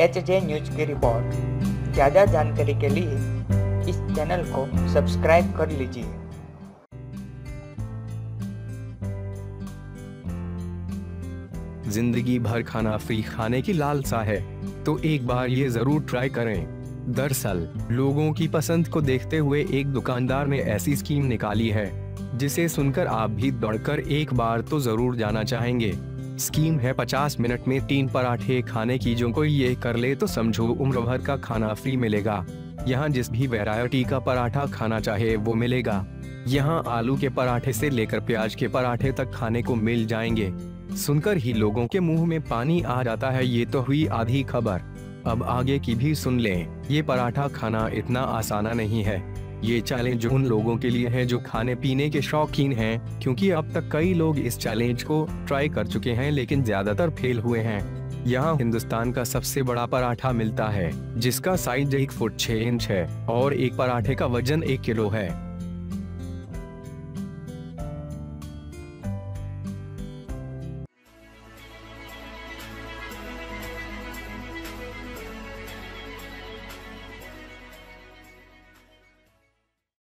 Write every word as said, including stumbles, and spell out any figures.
H J news की रिपोर्ट। ज़्यादा जानकारी के लिए इस चैनल को सब्सक्राइब कर लीजिए। जिंदगी भर खाना फ्री खाने की लालसा है तो एक बार ये जरूर ट्राई करें। दरअसल लोगों की पसंद को देखते हुए एक दुकानदार ने ऐसी स्कीम निकाली है जिसे सुनकर आप भी दौड़कर एक बार तो जरूर जाना चाहेंगे। स्कीम है पचास मिनट में तीन पराठे खाने की, जो कोई ये कर ले तो समझो उम्र भर का खाना फ्री मिलेगा। यहाँ जिस भी वैरायटी का पराठा खाना चाहे वो मिलेगा। यहाँ आलू के पराठे से लेकर प्याज के पराठे तक खाने को मिल जाएंगे। सुनकर ही लोगों के मुंह में पानी आ जाता है। ये तो हुई आधी खबर, अब आगे की भी सुन लें। ये पराठा खाना इतना आसाना नहीं है। ये चैलेंज उन लोगों के लिए है जो खाने पीने के शौकीन हैं, क्योंकि अब तक कई लोग इस चैलेंज को ट्राई कर चुके हैं लेकिन ज्यादातर फेल हुए हैं। यहाँ हिंदुस्तान का सबसे बड़ा पराठा मिलता है जिसका साइज एक फुट छह इंच है और एक पराठे का वजन एक किलो है।